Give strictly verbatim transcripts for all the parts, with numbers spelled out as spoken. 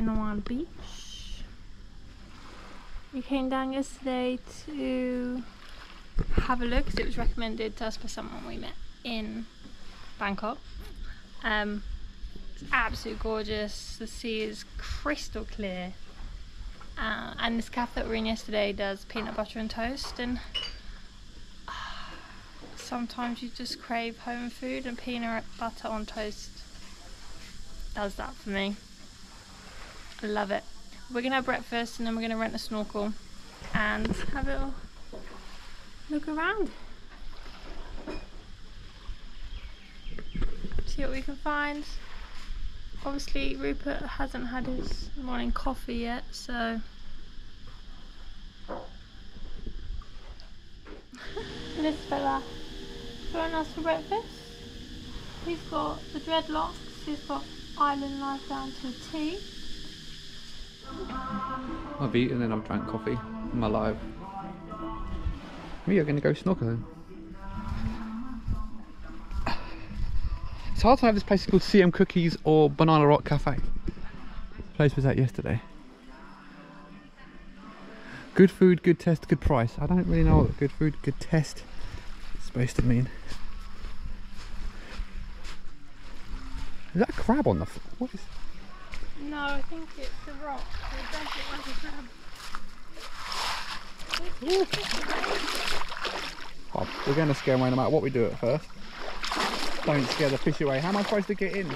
Benoit Beach. We came down yesterday to have a look because it was recommended to us by someone we met in Bangkok. Um, it's absolutely gorgeous, the sea is crystal clear, uh, and this cafe that we were in yesterday does peanut butter and toast, and uh, sometimes you just crave home food, and peanut butter on toast does that for me. I love it. We're going to have breakfast and then we're going to rent a snorkel and have a little look around. See what we can find. Obviously Rupert hasn't had his morning coffee yet, so this fella join us for breakfast. He's got the dreadlocks, he's got island life down to a T. I've eaten and I've drank coffee in my life. We are going to go snorkeling. It's hard to know if this place is called C M Cookies or Banana Rock Cafe. The place was at yesterday. Good food, good test, good price. I don't really know what good food, good test is supposed to mean. Is that a crab on the floor? What is? No, I think it's a rock. It does look like a crab. Oh, we're going to scare away no matter what we do at first. Don't scare the fish away. How am I supposed to get in?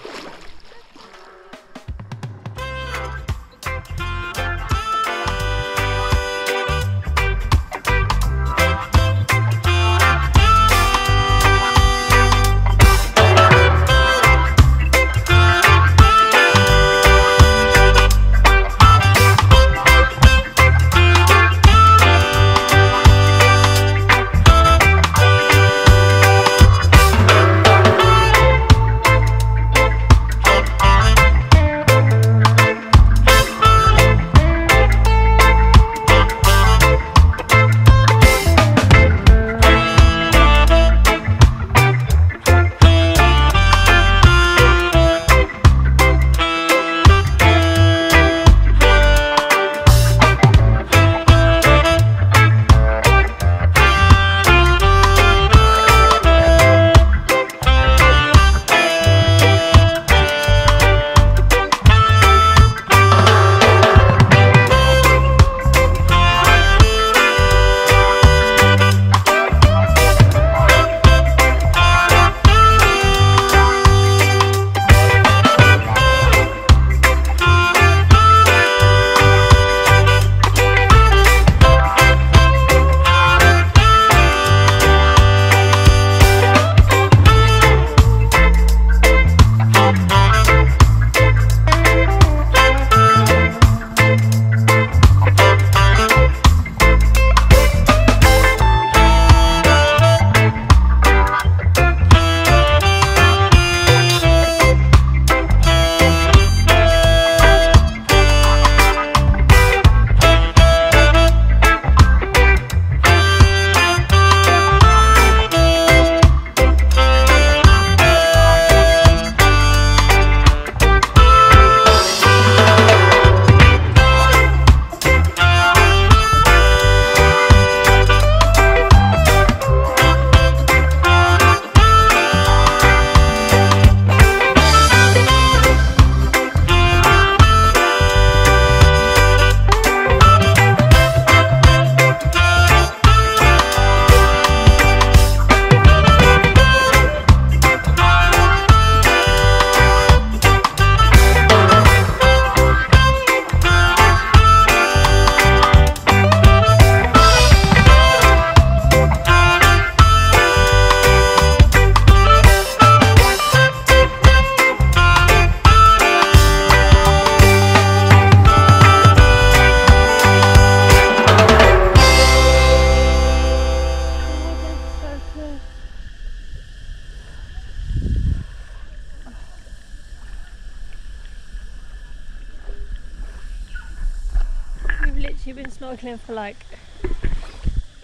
We've been snorkeling for like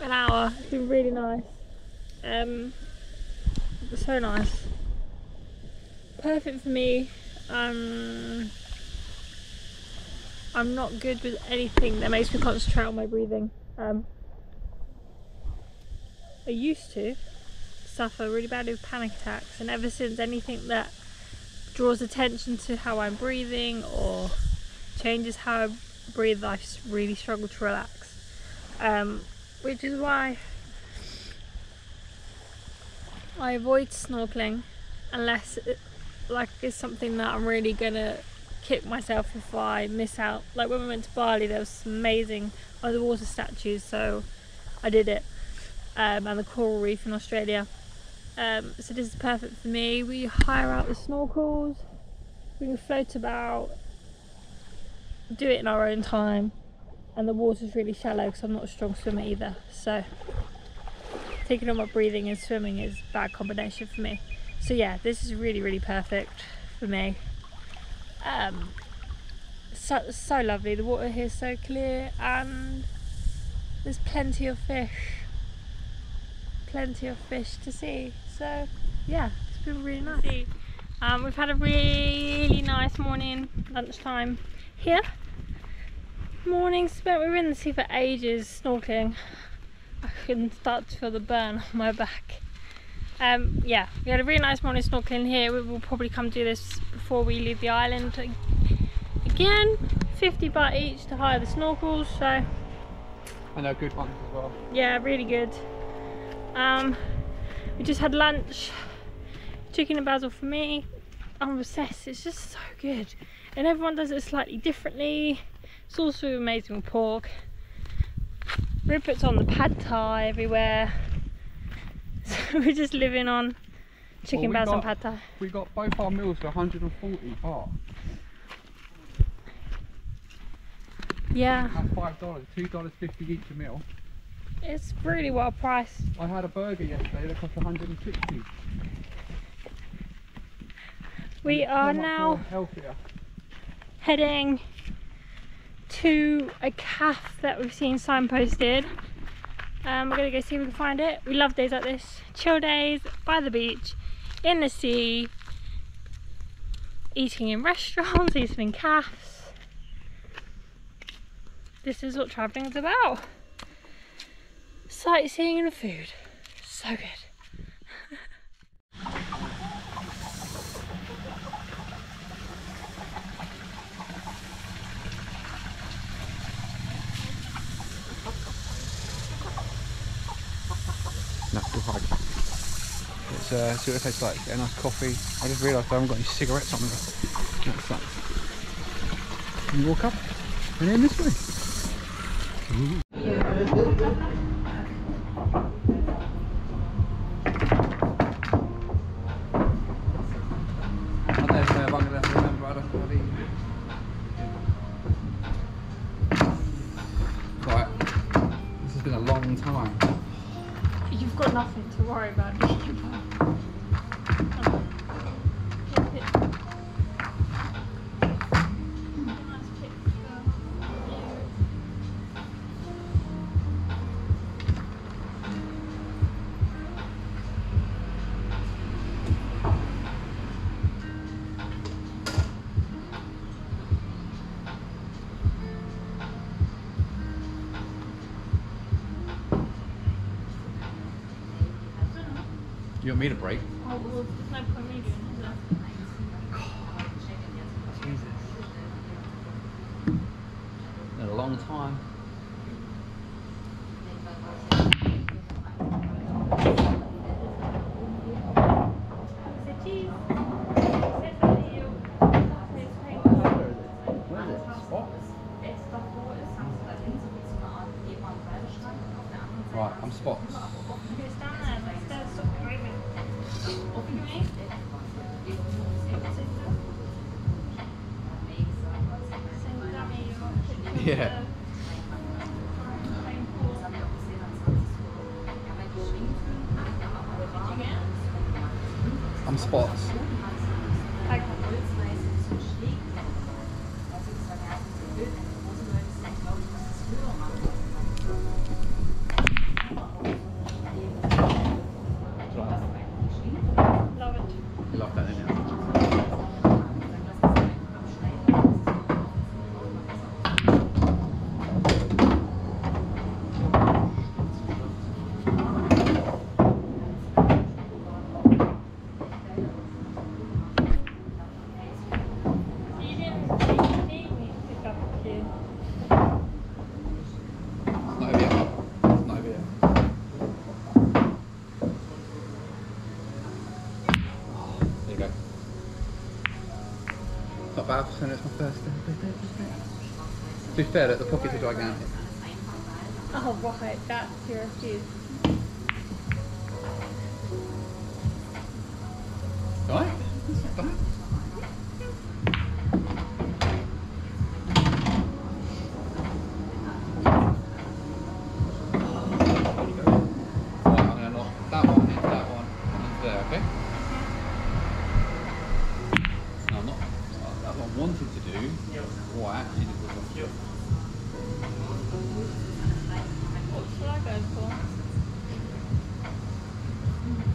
an hour. It's been really nice. Um, so nice. Perfect for me. Um, I'm not good with anything that makes me concentrate on my breathing. Um, I used to suffer really badly with panic attacks, and ever since anything that draws attention to how I'm breathing or changes how I breathe, I really struggle to relax, um, which is why I avoid snorkeling unless it, like, it's something that I'm really gonna kick myself if I miss out. Like when we went to Bali, there was some amazing underwater statues, so I did it, um, and the coral reef in Australia. Um, so this is perfect for me. We hire out the snorkels, we can float about, do it in our own time, and the water's really shallow because I'm not a strong swimmer either, so taking on my breathing and swimming is a bad combination for me. So yeah, this is really really perfect for me. Um, so, so lovely, the water here is so clear and there's plenty of fish, plenty of fish to see, so yeah, it's been really nice. Um, we've had a really nice morning, lunchtime here. Morning spent, we were in the sea for ages snorkeling. I couldn't start to feel the burn on my back. Um, yeah, we had a really nice morning snorkeling here. We will probably come do this before we leave the island again. fifty baht each to hire the snorkels, so. And they're good ones as well. Yeah, really good. Um, we just had lunch, chicken and basil for me. I'm obsessed, it's just so good. And everyone does it slightly differently. It's also amazing with pork. Rupert's on the pad thai everywhere. So we're just living on chicken well, basil and pad thai. We got both our meals for one hundred and forty baht. Yeah. That's five dollars, two dollars fifty each a meal. It's really well priced. I had a burger yesterday that cost one hundred and sixty. We are now heading to a cafe that we've seen signposted. Um, we're gonna go see if we can find it. We love days like this. Chill days, by the beach, in the sea, eating in restaurants, eating in cafes. This is what traveling is about. Sightseeing and food. So good. Natural High Cafe. Let's uh, see what it tastes like. Get a nice coffee. I just realised I haven't got any cigarettes on me. That sucks. You walk up and then this way. Ooh. I don't know if I'm going to have to remember. I don't know what I eat. Right. This has been a long time. You've got nothing to worry about. You want me to break? Oh, well, there's no point me doing it, is there? God. Jesus. It's been a long time. Right, I'm spots. Yeah. I'm spots. Okay. Love it. You love that, didn't you? baths and it's my first birthday. To be fair, the pockets are gigantic. Oh right, that's your excuse. Right? That's not bad.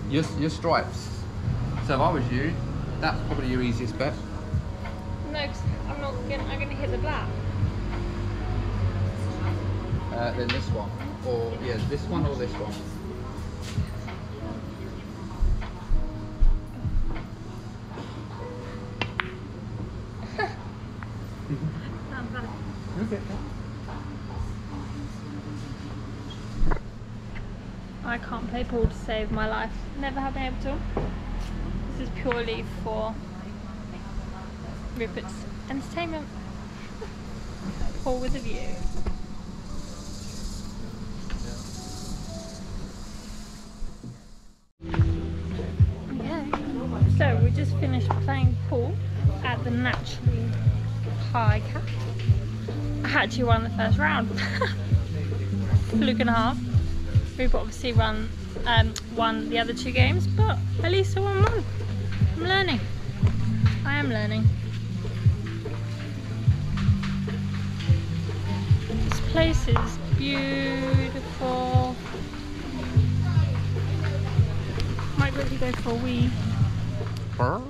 Your, your stripes. So if I was you, that's probably your easiest bet. No, because I'm not gonna, I'm gonna hit the black. Uh, then this one, or yeah, this one or this one. Okay. I can't play pool to save my life. Never have been able to. This is purely for Rupert's entertainment. Pool with a view. Okay. So we just finished playing pool at the Natural High Cafe. I actually won the first round. Fluke and a half. Rupert obviously won, um, won the other two games, but at least I won one. I'm learning. I am learning. This place is beautiful. Might really go for a wee. Burr.